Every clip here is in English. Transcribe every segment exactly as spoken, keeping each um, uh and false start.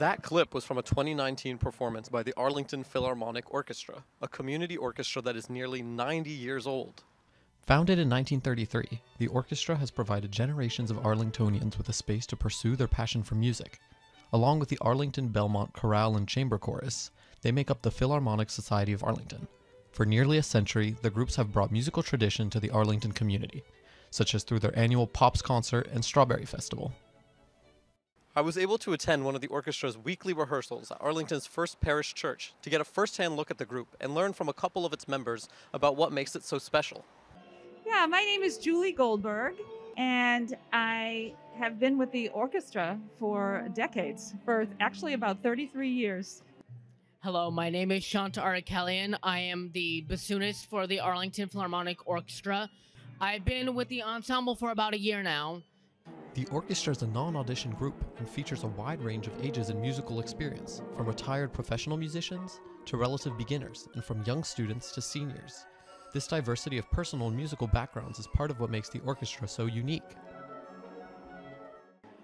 That clip was from a twenty nineteen performance by the Arlington Philharmonic Orchestra, a community orchestra that is nearly ninety years old. Founded in nineteen thirty-three, the orchestra has provided generations of Arlingtonians with a space to pursue their passion for music. Along with the Arlington Belmont Chorale and Chamber Chorus, they make up the Philharmonic Society of Arlington. For nearly a century, the groups have brought musical tradition to the Arlington community, such as through their annual Pops Concert and Strawberry Festival. I was able to attend one of the orchestra's weekly rehearsals at Arlington's First Parish Church to get a first-hand look at the group and learn from a couple of its members about what makes it so special. Yeah, my name is Julie Goldberg, and I have been with the orchestra for decades, for actually about thirty-three years. Hello, my name is Shanta Arakelian. I am the bassoonist for the Arlington Philharmonic Orchestra. I've been with the ensemble for about a year now. The orchestra is a non-audition group and features a wide range of ages and musical experience, from retired professional musicians to relative beginners, and from young students to seniors. This diversity of personal and musical backgrounds is part of what makes the orchestra so unique.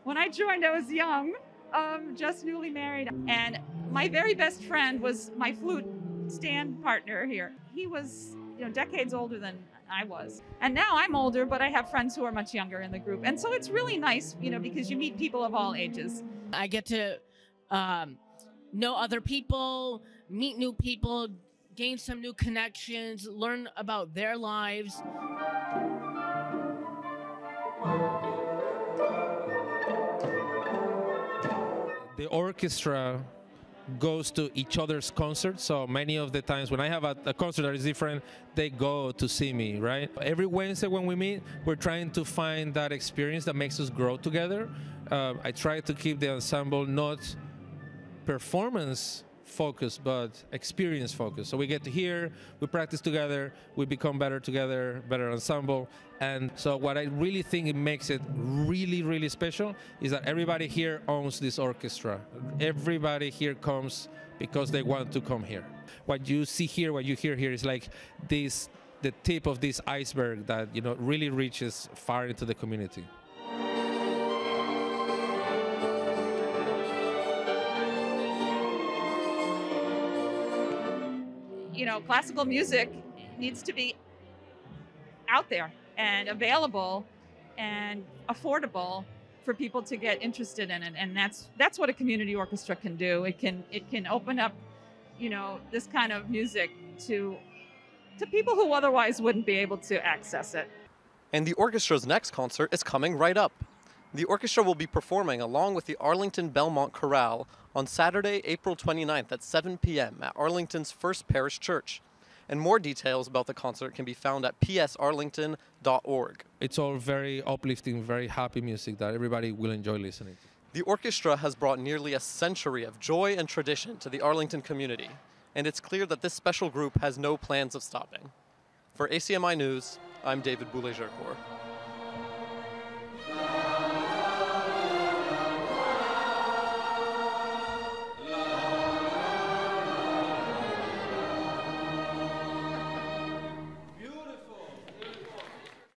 When I joined, I was young, um, just newly married, and my very best friend was my flute stand partner here. He was, you know, decades older than I was. And now I'm older, but I have friends who are much younger in the group. And so it's really nice, you know, because you meet people of all ages. I get to um, know other people, meet new people, gain some new connections, learn about their lives. The orchestra goes to each other's concerts, so many of the times when I have a, a concert that is different, they go to see me, right? Every Wednesday when we meet, we're trying to find that experience that makes us grow together. Uh, I try to keep the ensemble not performance focused, but experience focused. So we get to hear, we practice together, we become better together, better ensemble. And so what I really think it makes it really, really special is that everybody here owns this orchestra. Everybody here comes because they want to come here. What you see here, what you hear here is like this, the tip of this iceberg that, you know, really reaches far into the community. You know, classical music needs to be out there and available and affordable for people to get interested in it. And that's that's what a community orchestra can do. It can it can open up, you know, this kind of music to to people who otherwise wouldn't be able to access it. And the orchestra's next concert is coming right up. The orchestra will be performing along with the Arlington Belmont Chorale on Saturday, April twenty-ninth at seven p m at Arlington's First Parish Church. And more details about the concert can be found at p s arlington dot org. It's all very uplifting, very happy music that everybody will enjoy listening to. The orchestra has brought nearly a century of joy and tradition to the Arlington community, and it's clear that this special group has no plans of stopping. For A C M I News, I'm David Boulay-Gercourt.